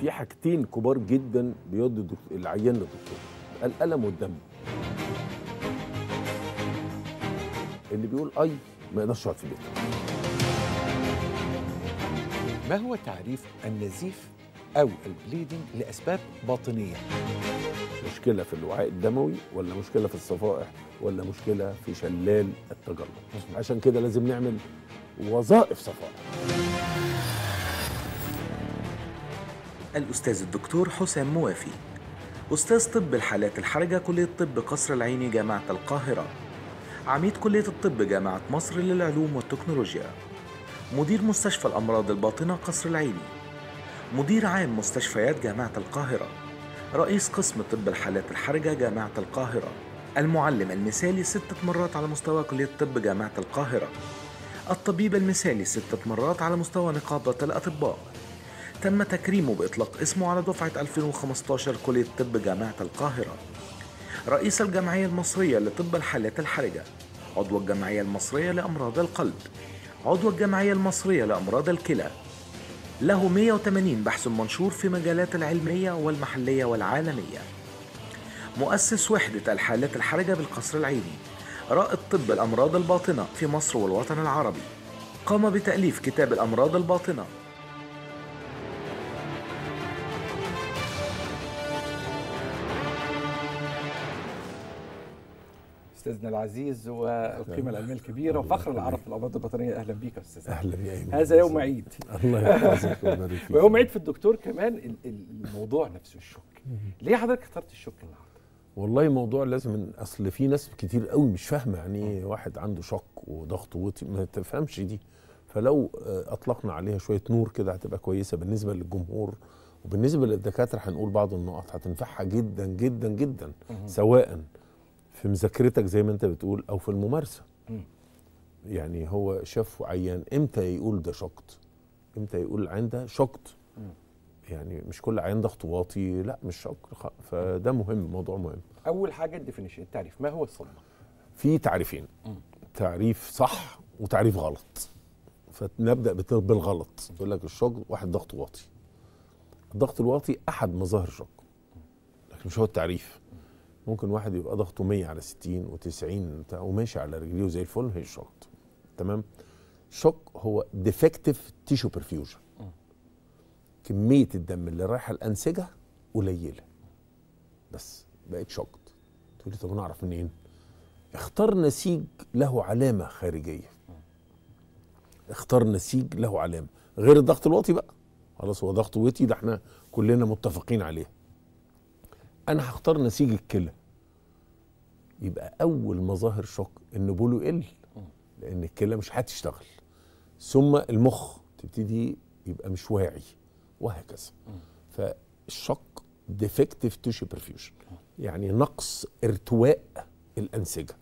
في حاجتين كبار جدا بيدوا العيان للدكتور، الألم والدم. اللي بيقول أي ما يقدرش يقعد في بيته. ما هو تعريف النزيف أو البليدنج لأسباب باطنية؟ مشكلة في الوعاء الدموي، ولا مشكلة في الصفائح، ولا مشكلة في شلال التجلط. عشان كده لازم نعمل وظائف صفائح. الأستاذ الدكتور حسام موافي، أستاذ طب الحالات الحرجة كلية طب قصر العيني جامعة القاهرة، عميد كلية الطب جامعة مصر للعلوم والتكنولوجيا، مدير مستشفى الأمراض الباطنة قصر العيني، مدير عام مستشفيات جامعة القاهرة، رئيس قسم طب الحالات الحرجة جامعة القاهرة، المعلم المثالي 6 مرات على مستوى كلية طب جامعة القاهرة، الطبيب المثالي 6 مرات على مستوى نقابة الأطباء. تم تكريمه بإطلاق اسمه على دفعة 2015 كلية طب جامعة القاهرة. رئيس الجمعية المصرية لطب الحالات الحرجة، عضو الجمعية المصرية لأمراض القلب، عضو الجمعية المصرية لأمراض الكلى. له 180 بحث منشور في مجالات العلمية والمحلية والعالمية. مؤسس وحدة الحالات الحرجة بالقصر العيني، رائد طب الأمراض الباطنة في مصر والوطن العربي. قام بتأليف كتاب الأمراض الباطنة. استاذنا العزيز والقيمه العلميه الكبيره وفخر العرب في الامراض الباطنيه، اهلا بيك يا استاذ. اهلا بيك. هذا يوم عيد. الله يحفظك ويبارك فيك. ويوم عيد في الدكتور كمان. الموضوع نفسه الشك، ليه حضرتك اخترت الشك النهارده؟ والله موضوع لازم، اصل في ناس كتير قوي مش فاهمه يعني ايه واحد عنده شك وضغط ووطي، ما تفهمش دي. فلو اطلقنا عليها شويه نور كده هتبقى كويسه بالنسبه للجمهور، وبالنسبه للدكاتره هنقول بعض النقط هتنفعها جدا جدا جدا، سواء في مذاكرتك زي ما انت بتقول او في الممارسه. يعني هو شاف عيان امتى يقول ده شكت، امتى يقول عنده شكت. يعني مش كل عيان ضغط واطي لا مش شك، فده مهم، موضوع مهم. اول حاجه الديفينيشن، التعريف، ما هو الصدمه؟ في تعريفين، تعريف صح وتعريف غلط. فنبدا بالغلط. يقول لك الشك واحد ضغط واطي. الضغط الواطي احد مظاهر الشك، لكن مش هو التعريف. ممكن واحد يبقى ضغطه 100 على 60 و90 وماشي على رجليه وزي الفل، هي الشك. تمام؟ شك هو ديفكتيف تيشو برفيوجن. كمية الدم اللي رايحة الأنسجة قليلة. بس بقت شك. تقول لي طب أنا أعرف منين؟ اختار نسيج له علامة خارجية. اختار نسيج له علامة، غير الضغط الوطي بقى. خلاص هو ضغط وطي ده احنا كلنا متفقين عليه. أنا هختار نسيج الكلى. يبقى أول مظاهر شك إن بوله يقل، لأن الكلى مش هتشتغل. ثم المخ تبتدي يبقى مش واعي وهكذا. فالشك ديفكتيف تيشو برفيوجن، يعني نقص ارتواء الأنسجة.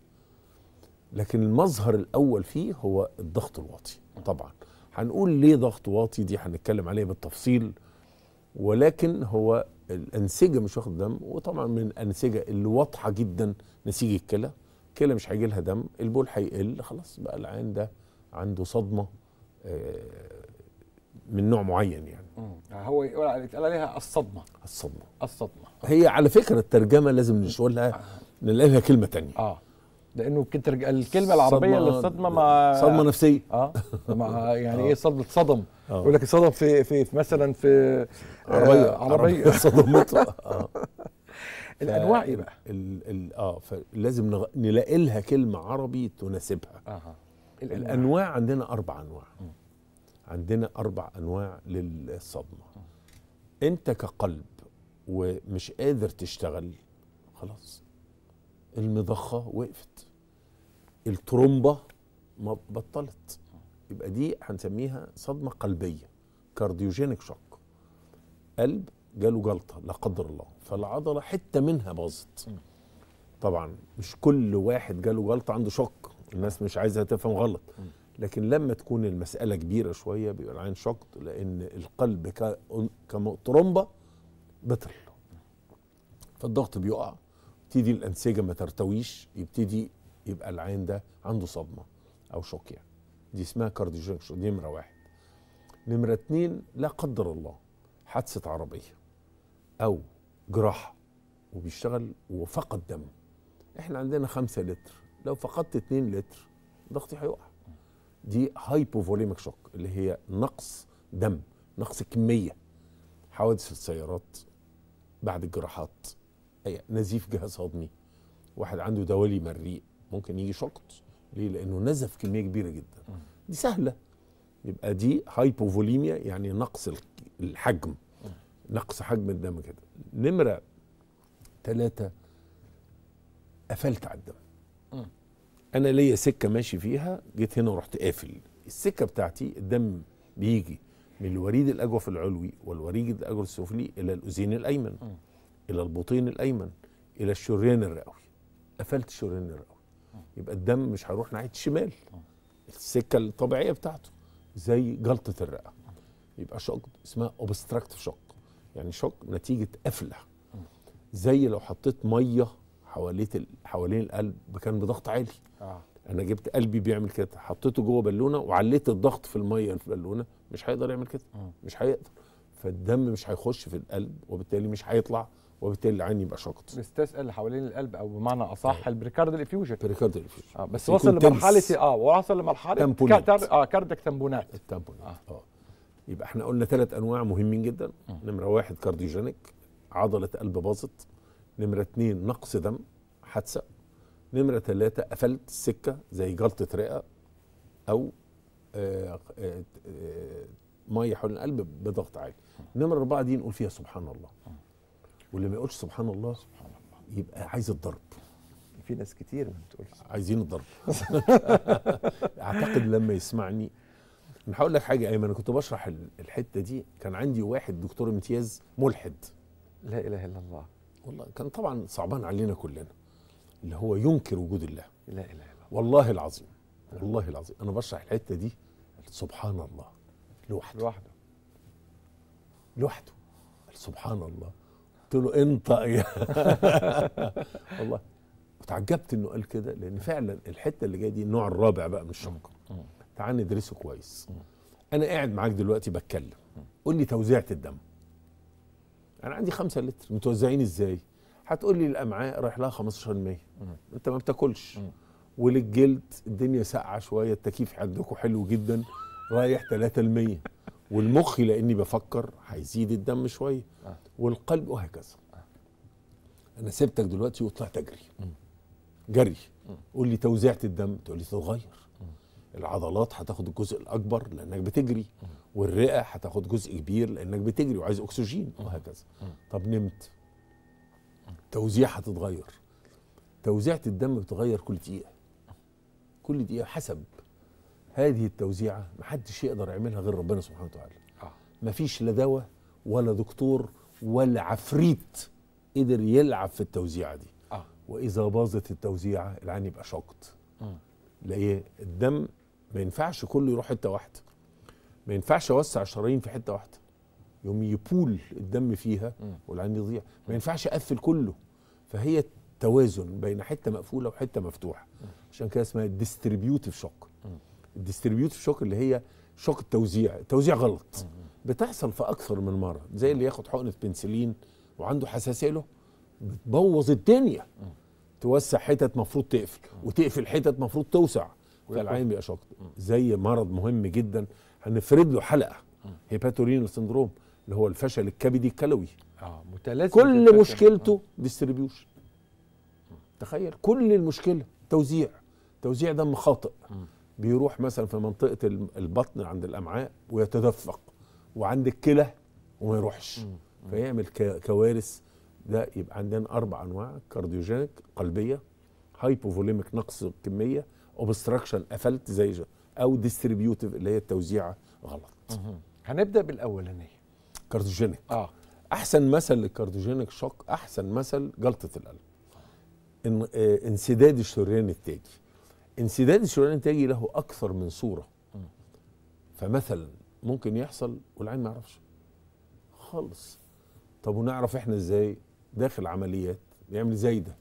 لكن المظهر الأول فيه هو الضغط الواطي. طبعًا هنقول ليه ضغط واطي، دي هنتكلم عليها بالتفصيل، ولكن هو الأنسجة مش واخد دم. وطبعا من الأنسجة اللي واضحة جدا نسيج الكلى، الكلى مش هيجي لها دم، البول هيقل، خلاص بقى العين ده عنده صدمة من نوع معين. يعني هو يتقال عليها الصدمة. الصدمة، الصدمة هي على فكرة الترجمة لازم نشولها، نلاقي لها كلمة تانية. لأنه الكلمة العربية للصدمة صدمة نفسية. يعني ايه صدمة؟ صدم، يقول لك صدم في مثلا في عربية صدمتها. الأنواع ايه بقى؟ فلازم نلاقي لها كلمة عربي تناسبها. الأنواع عندنا 4 أنواع. عندنا 4 أنواع للصدمة. أنت كقلب ومش قادر تشتغل، خلاص المضخة وقفت، الترومبة ما بطلت، يبقى دي هنسميها صدمة قلبية، كارديوجينيك شوك. قلب جاله جلطة لا قدر الله، فالعضلة حتة منها باظت. طبعا مش كل واحد جاله جلطة عنده شوك، الناس مش عايزة تفهم غلط، لكن لما تكون المسألة كبيرة شوية بيبقى العين شوك، لأن القلب كترومبة بطل، فالضغط بيقع، يبتدي الأنسجة ما ترتويش، يبتدي يبقى العين ده عنده صدمة أو شوك. يعني دي اسمها كارديوجينيك شوك، دي نمرة 1. نمرة 2، لا قدر الله حادثة عربية أو جراحة وبيشتغل وفقد دم، احنا عندنا 5 لتر، لو فقدت 2 لتر ضغطي هيقع. دي هايبوفوليميك شوك اللي هي نقص دم، نقص كمية. حوادث السيارات بعد الجراحات، أي نزيف جهاز هضمي، واحد عنده دوالي مريء ممكن يجي شلط. ليه؟ لأنه نزف كمية كبيرة جدا. دي سهلة، يبقى دي هايبوفوليميا، يعني نقص الحجم، نقص حجم الدم كده. نمرة 3 قفلت على الدم. أنا ليا سكة ماشي فيها، جيت هنا ورحت قافل السكة بتاعتي. الدم بيجي من الوريد الأجوف العلوي والوريد الأجوف السفلي إلى الأذين الأيمن، إلى البطين الأيمن، إلى الشريان الرئوي. قفلت الشريان الرئوي، يبقى الدم مش هيروح ناحية الشمال، السكة الطبيعية بتاعته، زي جلطة الرئة. يبقى شق اسمها اوبستراكتيف شق، يعني شق نتيجة قفلة. زي لو حطيت مية حوالين القلب كان بضغط عالي. أنا جبت قلبي بيعمل كده، حطيته جوه بالونة وعليت الضغط في المية في البالونة، مش هيقدر يعمل كده، مش هيقدر. فالدم مش هيخش في القلب، وبالتالي مش هيطلع، وبالتالي العين يبقى شقط. بيستسقل اللي حوالين القلب، او بمعنى اصح البريكارديال افيوجن. بريكارديال افيوجن بس وصل لمرحله وصل لمرحله تمبونات. كاردك تمبونات. التمبونات يبقى احنا قلنا 3 انواع مهمين جدا. نمره 1 كارديوجينيك، عضله قلب باظت. نمره 2 نقص دم، حادثه. نمره 3 قفلت السكه زي جلطه رئه او ميه حول القلب بضغط عالي. نمره 4 دي نقول فيها سبحان الله، واللي ما يقولش سبحان الله يبقى عايز الضرب. في ناس كتير ما بتقولش، عايزين الضرب. اعتقد لما يسمعني. انا هقول لك حاجه ايمن، انا كنت بشرح الحته دي، كان عندي واحد دكتور امتياز ملحد، لا اله الا الله، والله كان طبعا صعبان علينا كلنا، اللي هو ينكر وجود الله. لا اله الا الله، والله العظيم، والله العظيم انا بشرح الحته دي، سبحان الله لوحده، سبحان الله. قلت له انطق يا والله. وتعجبت انه قال كده، لان فعلا الحته اللي جايه دي النوع الرابع بقى من الشق. تعال ندرسه كويس. انا قاعد معاك دلوقتي بتكلم، قول لي توزيعه الدم. انا عندي 5 لتر، متوزعين ازاي؟ هتقول لي الامعاء رايح لها 15%، انت ما بتاكلش. وللجلد الدنيا ساقعه شويه، التكييف عندكم حلو جدا، رايح 3%. والمخ لاني بفكر هيزيد الدم شويه، والقلب، وهكذا. انا سبتك دلوقتي وطلعت اجري جري. قول لي توزيعه الدم، تقول لي تتغير. العضلات هتاخد الجزء الاكبر لانك بتجري، والرئه هتاخد جزء كبير لانك بتجري وعايز اكسجين، وهكذا. طب نمت، توزيع هتتغير. توزيعه الدم بتتغير كل دقيقه، كل دقيقه حسب هذه التوزيعه. محدش يقدر يعملها غير ربنا سبحانه وتعالى. مفيش لا دواء ولا دكتور ولا عفريت قدر يلعب في التوزيعه دي. واذا باظت التوزيعه العين يبقى شقط. ليه؟ الدم ما ينفعش كله يروح حته واحده، ما ينفعش اوسع الشرايين في حته واحده يوم يبول الدم فيها والعين يضيع، ما ينفعش اقفل كله. فهي توازن بين حته مقفوله وحته مفتوحه، عشان كده اسمها الديستريبيوتيف شوك. الديستريبيوتيف شوك اللي هي شوك التوزيع. التوزيع غلط، بتحصل في اكثر من مره، زي اللي ياخد حقنه بنسلين وعنده حساسيه له، بتبوظ الدنيا. توسع حتت مفروض تقفل، وتقفل حتت مفروض توسع، فالعين بيبقى شوك. زي مرض مهم جدا هنفرد له حلقه، هيباتورينال سندروم، اللي هو الفشل الكبدي الكلوي. متلازم، كل مشكلته ديستريبيوشن. تخيل كل المشكله توزيع. توزيع دم خاطئ، بيروح مثلا في منطقة البطن عند الأمعاء ويتدفق، وعند الكلى وما يروحش، فيعمل كوارث. ده يبقى عندنا 4 أنواع: كارديوجينيك قلبية، هايبوفوليميك نقص كمية، اوبستراكشن قفلت زي، أو ديستريبيوتيف اللي هي التوزيعة غلط. هنبدأ بالأولانية كارديوجينيك. أحسن مثل للكارديوجينيك شوك، أحسن مثل جلطة القلب، انسداد الشريان التاجي. انسداد الشريان التاجي له اكثر من صوره. فمثلا ممكن يحصل والعين ما يعرفش خالص. طب ونعرف احنا ازاي؟ داخل عمليات بيعمل زي ده،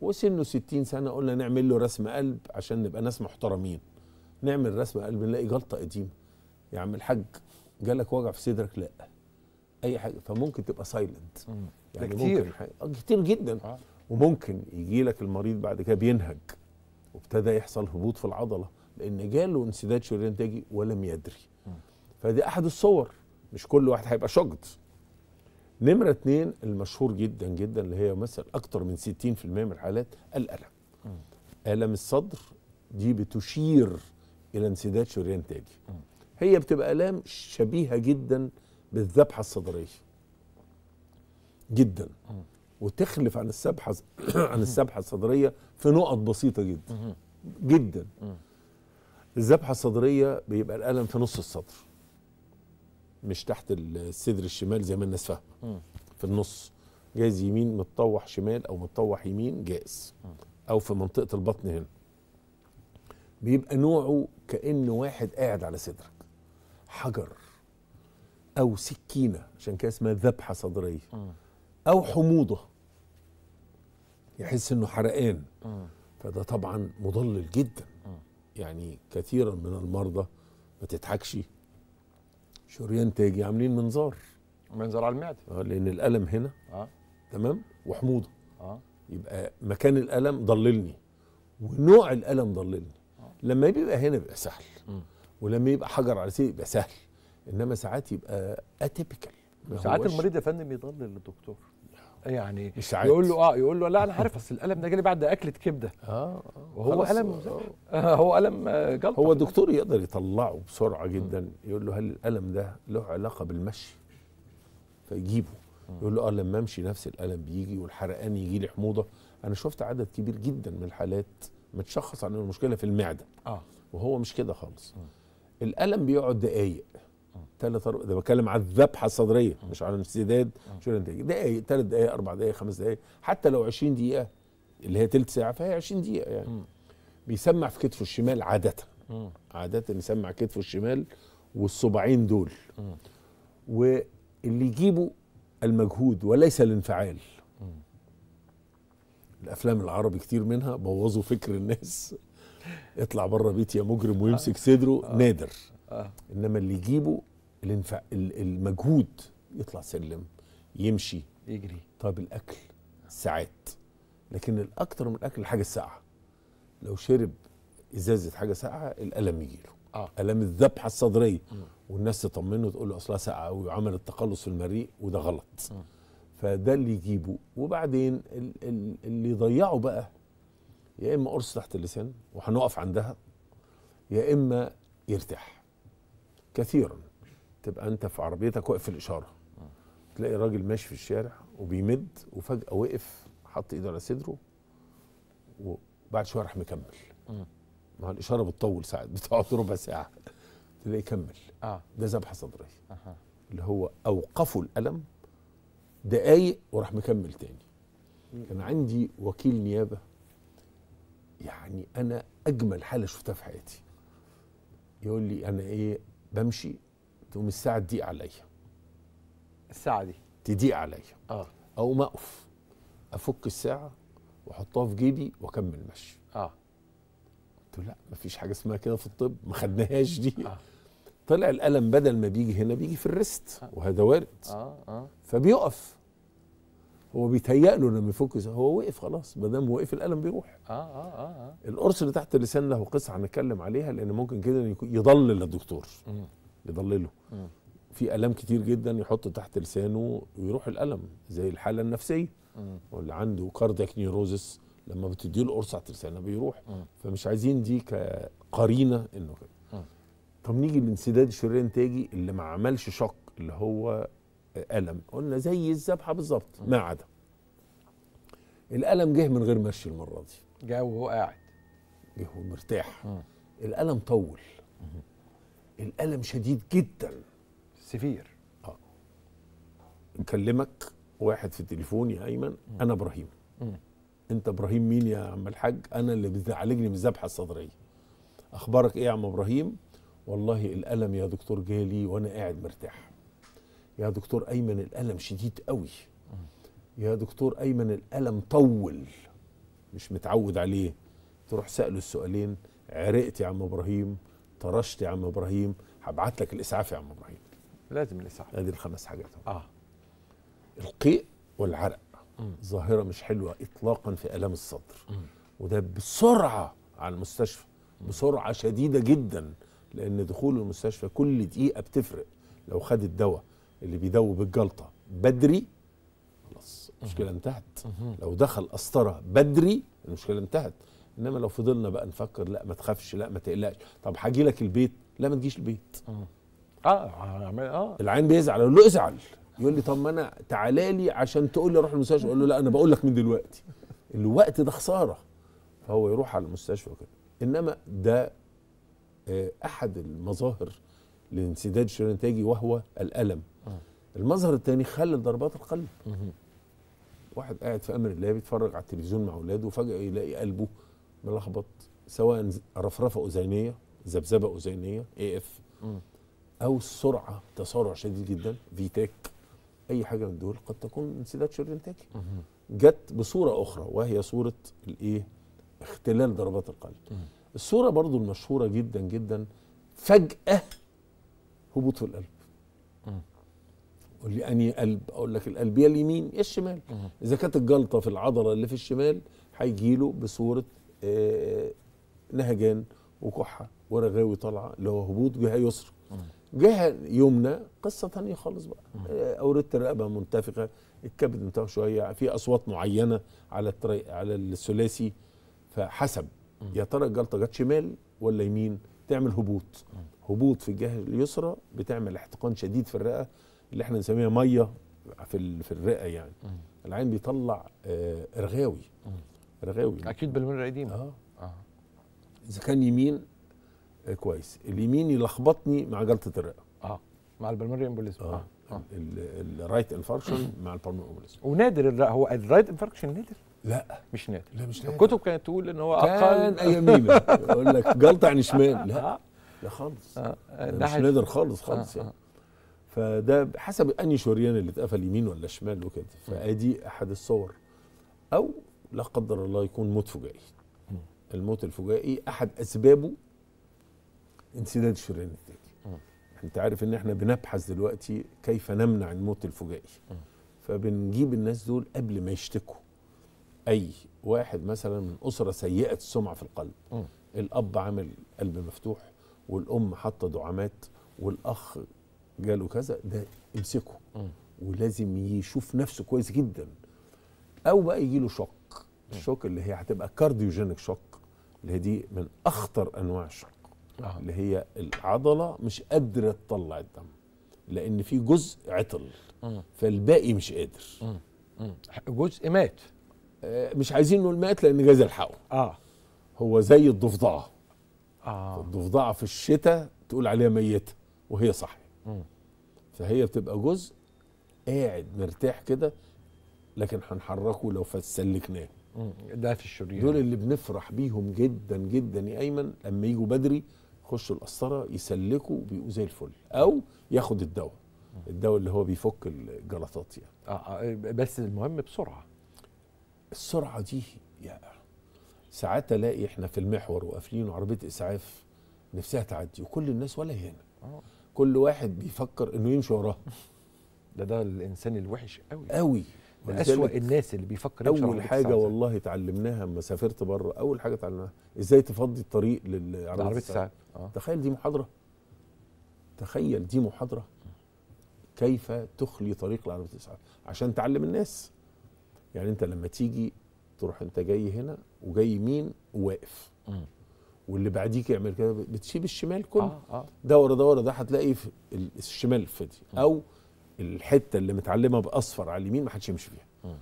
وسنه 60 سنه، قلنا نعمل له رسم قلب عشان نبقى ناس محترمين. نعمل رسم قلب، نلاقي جلطه قديمه. يا عم الحاج، جالك وجع في صدرك؟ لا. اي حاجه، فممكن تبقى سايلنت يعني كتير كتير جدا. وممكن يجي لك المريض بعد كده بينهج وابتدى يحصل هبوط في العضله لان جاله انسداد شريان انتاجي ولم يدري. فدي احد الصور، مش كل واحد هيبقى شجط. نمره 2 المشهور جدا جدا اللي هي مثلا اكتر من 60% من الحالات الالم. الم الصدر دي بتشير الى انسداد شريان انتاجي. هي بتبقى الام شبيهه جدا بالذبحه الصدريه جدا، وتخلف عن السبحه الصدريه في نقط بسيطه جدا جدا. الذبحه الصدريه بيبقى الالم في نص الصدر مش تحت الصدر الشمال زي ما الناس فاهمه، في النص، جايز يمين متطوح شمال او متطوح يمين جايز، او في منطقه البطن هنا. بيبقى نوعه كأن واحد قاعد على صدرك حجر او سكينه، عشان كده اسمها ذبحه صدريه، او حموضه يحس انه حرقان. فده طبعا مضلل جدا. يعني كثيرا من المرضى ما تضحكش شريان تاجي عاملين منظار على المعده، لان الالم هنا تمام وحموضه، يبقى مكان الالم ضللني ونوع الالم ضللني. لما بيبقى هنا بيبقى سهل، ولما يبقى حجر على سيدي يبقى سهل، انما ساعات يبقى اتيبيكال. ساعات المريض يا فندم يضلل الدكتور، يعني يقول له لا انا عارف اصل الالم ده جالي بعد اكله كبده، وهو الم هو الم جلطه. هو الدكتور يقدر يطلعه بسرعه جدا، يقول له هل الالم ده له علاقه بالمشي؟ فيجيبه يقول له لما امشي نفس الالم بيجي، والحرقان يجي لي حموضه. انا شفت عدد كبير جدا من الحالات متشخص عن المشكله في المعده، وهو مش كده خالص. الالم بيقعد دقايق، 3 ده بتكلم على الذبحه الصدريه مش على الانسداد شريان انتاجي. دقايق، 3 دقايق، 4 دقايق، 5 دقايق، حتى لو 20 دقيقه اللي هي تلت ساعه فهي 20 دقيقه يعني. بيسمع في كتفه الشمال عاده، يسمع كتفه الشمال والصباعين دول، واللي يجيبه المجهود وليس الانفعال. الافلام العربي كتير منها بوظوا فكر الناس، اطلع بره بيتي يا مجرم، ويمسك صدره. نادر، انما اللي يجيبه المجهود، يطلع سلم، يمشي، يجري. طب الاكل ساعات، لكن الاكتر من الاكل الحاجه الساقعه. لو شرب ازازه حاجه ساقعه الالم يجيله، الم الذبحه الصدريه. والناس تطمنه تقول له اصلها ساقعه قوي وعملت تقلص في المريء، وده غلط. فده اللي يجيبه. وبعدين اللي يضيعه بقى يا اما قرص تحت اللسان وهنقف عندها، يا اما يرتاح. كثيرا تبقى انت في عربيتك واقف في الاشاره، تلاقي راجل ماشي في الشارع وبيمد، وفجاه وقف حط ايده على صدره، وبعد شويه راح مكمل. مع الاشاره بتطول ساعات، بتقعد ربع ساعه، تلاقيه كمل. ده ذبحه صدريه، اللي هو اوقفوا الالم دقايق وراح مكمل تاني. كان عندي وكيل نيابه، يعني انا اجمل حاله شفتها في حياتي. يقول لي انا بمشي، تقوم الساعه تضيق عليا، الساعه دي تضيق عليا، اقوم اقف افك الساعه واحطها في جيبي واكمل مشي. قلت له لا، مفيش حاجه اسمها كده في الطب، ما خدناهاش دي. طلع الألم بدل ما بيجي هنا بيجي في الريست، وهذا وارد. فبيقف، هو بيتهيأ له لما يفك، هو وقف خلاص، ما دام وقف الألم بيروح. القرص اللي تحت اللسان له قصة هنتكلم عليها، لأن ممكن كده يضلل الدكتور، يضلله. في آلام كتير جدا يحطه تحت لسانه ويروح الألم، زي الحالة النفسية واللي عنده كاردياك نيروزس، لما بتديله القرص تحت لسانه بيروح. فمش عايزين دي كقرينة إنه كده. طب نيجي لانسداد الشريان الانتاجي اللي ما عملش شق، اللي هو الم، قلنا زي الذبحه بالظبط ما عدا الالم جه من غير مشي المره دي، جه وهو قاعد، جه وهو مرتاح. الالم طول، الالم شديد جدا، سفير. نكلمك واحد في التليفون، يا ايمن انا ابراهيم. انت ابراهيم مين يا عم الحاج؟ انا اللي بتعالجني من الذبحه الصدريه. اخبارك ايه يا عم ابراهيم؟ والله الألم يا دكتور جالي وأنا قاعد مرتاح. يا دكتور أيمن الألم شديد قوي. يا دكتور أيمن الألم طول، مش متعود عليه. تروح سأله السؤالين، عرقت يا عم إبراهيم؟ طرشت يا عم إبراهيم؟ هبعت لك الإسعاف يا عم إبراهيم. لازم نسعى. ادي الخمس حاجات. القيء والعرق ظاهره مش حلوه اطلاقا في الام الصدر، وده بسرعه على المستشفى، بسرعه شديده جدا، لان دخول المستشفى كل دقيقه بتفرق. لو خد الدواء اللي بيدوب الجلطه بدري خلاص المشكله انتهت، لو دخل قسطره بدري المشكله انتهت. انما لو فضلنا بقى نفكر، لا ما تخافش، لا ما تقلقش، طب هاجي لك البيت، لا ما تجيش البيت. العين بيزعل، اقول له ازعل، يقول لي طب ما انا تعالى لي عشان تقول لي اروح المستشفى، اقول له لا انا بقول لك من دلوقتي، الوقت ده خساره، فهو يروح على المستشفى وكده. انما ده احد المظاهر لانسداد الشريان التاجي وهو الالم. المظهر الثاني خلل ضربات القلب. واحد قاعد في امر الله بيتفرج على التلفزيون مع اولاده، وفجاه يلاقي قلبه ملخبط، سواء رفرفه اذينيه، ذبذبه اذينيه AF، او السرعه تسارع شديد جدا فيتاك، اي حاجه من دول قد تكون انسداد شريان تاجي. جت بصوره اخرى وهي صوره الايه؟ اختلال ضربات القلب. الصوره برضو المشهوره جدا جدا فجاه هبوط في القلب. قول لي انهي قلب؟ اقول لك القلب يا اليمين يا الشمال. اذا كانت الجلطه في العضله اللي في الشمال هيجي له بصوره نهجان وكحه ورغاوي طالعه اللي هو هبوط جهه يسرى. جهه يمنى قصه ثانيه خالص بقى، اورده الرقبه منتفخه، الكبد انتفخ شويه، في اصوات معينه على الثلاثي، فحسب يا ترى الجلطه جت شمال ولا يمين تعمل هبوط. هبوط في الجهه اليسرى بتعمل احتقان شديد في الرئه اللي احنا نسميها ميه في الرئه يعني. العين بيطلع رغاوي رغاوي اكيد بالمرة القديمه. اذا كان يمين كويس، اليمين يلخبطني مع جلطه الرئه مع البلماري امبوليزم الرايت انفاركشن مع البلماري امبوليزم. ونادر الرئه، هو الرايت انفاركشن نادر؟ لا مش نادر، لا مش نادر. الكتب كانت تقول ان هو اقل، كان يمينه يقول لك جلطه عن شمال، لا لا خالص، مش نادر خالص خالص يعني. فده حسب انهي شريان اللي اتقفل، يمين ولا شمال وكده. فادي احد الصور. او لا قدر الله يكون موت فجائي. الموت الفجائي احد اسبابه انسداد الشريان التاجي. انت عارف ان احنا بنبحث دلوقتي كيف نمنع الموت الفجائي. فبنجيب الناس دول قبل ما يشتكوا. اي واحد مثلا من اسره سيئه السمعه في القلب، الاب عامل قلب مفتوح، والام حاطه دعامات، والاخ جاله كذا، ده امسكه ولازم يشوف نفسه كويس جدا. او بقى يجي له شوك، الشوك اللي هي هتبقى كارديوجينيك شوك، اللي هي دي من اخطر انواع الشوك، اللي هي العضله مش قادره تطلع الدم لان في جزء عطل فالباقي مش قادر. جزء مات، مش عايزين نقول مات لان جايز يلحقه. هو زي الضفدعه. الضفدعه في الشتاء تقول عليها ميته وهي صحيه. فهي بتبقى جزء قاعد مرتاح كده، لكن هنحركه لو فسلكناه. ده في الشريان. دول اللي بنفرح بيهم جدا جدا يا ايمن، لما يجوا بدري يخشوا القسطره يسلكوا وبيبقوا زي الفل، او ياخد الدواء. الدواء اللي هو بيفك الجلطات يعني. بس المهم بسرعه. السرعه دي يا ساعات الاقي احنا في المحور وقافلين وعربيه اسعاف نفسها تعدي وكل الناس ولا هنا. كل واحد بيفكر انه يمشي وراها. ده الانسان الوحش قوي قوي، من أسوأ الناس اللي بيفكر يمشي وراها. اول حاجه والله اتعلمناها لما سافرت بره، اول حاجه اتعلمناها ازاي تفضي الطريق للعربيه الاسعاف. تخيل دي محاضره، تخيل دي محاضره كيف تخلي طريق لعربيه الاسعاف عشان تعلم الناس. يعني انت لما تيجي تروح انت جاي هنا وجاي يمين وواقف، واللي بعديك يعمل كده، بتسيب الشمال كله ده ورا ده ورا ده، هتلاقي في الشمال فاضي، او الحته اللي متعلمه باصفر على اليمين ما حدش يمشي فيها.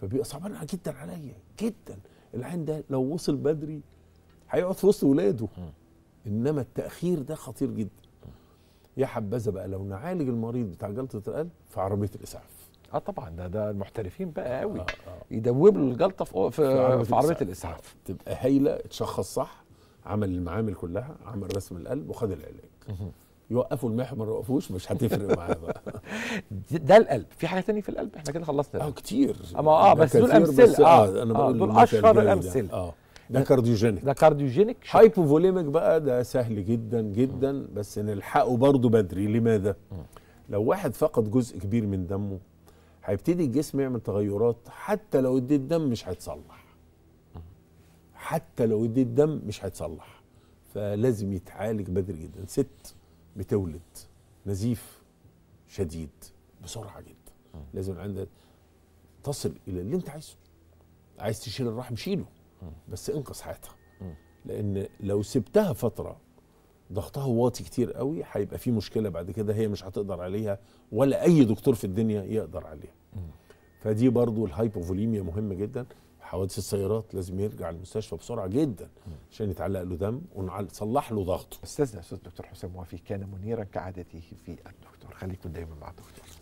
فبيبقى صعبان جدا عليا جدا. العين ده لو وصل بدري هيقعد في وسط ولاده، انما التاخير ده خطير جدا. يا حبذا بقى لو نعالج المريض بتاع جلطه القلب في عربيه الاسعاف. طبعا ده المحترفين بقى قوي، يدوب له الجلطه في عربيه الاسعاف، تبقى هايله، اتشخص صح، عمل المعامل كلها، عمل رسم القلب وخد العلاج. يوقفوا المحور ما يوقفوش مش هتفرق معاه بقى. ده القلب. في حاجه ثانيه في القلب؟ احنا كده خلصنا كتير. بس دول امثله. انا بقول دول اشهر الامثله. ده كارديوجينيك. هايبوفوليميك بقى ده سهل جدا جدا، بس نلحقه برضه بدري. لماذا؟ لو واحد فقد جزء كبير من دمه هيبتدي الجسم يعمل تغيرات. حتى لو اديت دم مش هيتصلح، حتى لو اديت دم مش هيتصلح، فلازم يتعالج بدري جدا. ست بتولد نزيف شديد بسرعه جدا، لازم عندها تصل الى اللي انت عايزه. عايز تشيل الرحم شيله، بس انقذ حياتها، لان لو سبتها فتره ضغطها واطي كتير قوي هيبقى في مشكله بعد كده هي مش هتقدر عليها، ولا اي دكتور في الدنيا يقدر عليها. فدي برضو الهايبوفوليميا مهمه جدا. حوادث السيارات لازم يرجع المستشفى بسرعه جدا عشان يتعلق له دم ونصلح له ضغطه. استاذنا استاذ الدكتور حسام موافي كان منيرا كعادته في الدكتور. خليكم دايما مع الدكتور.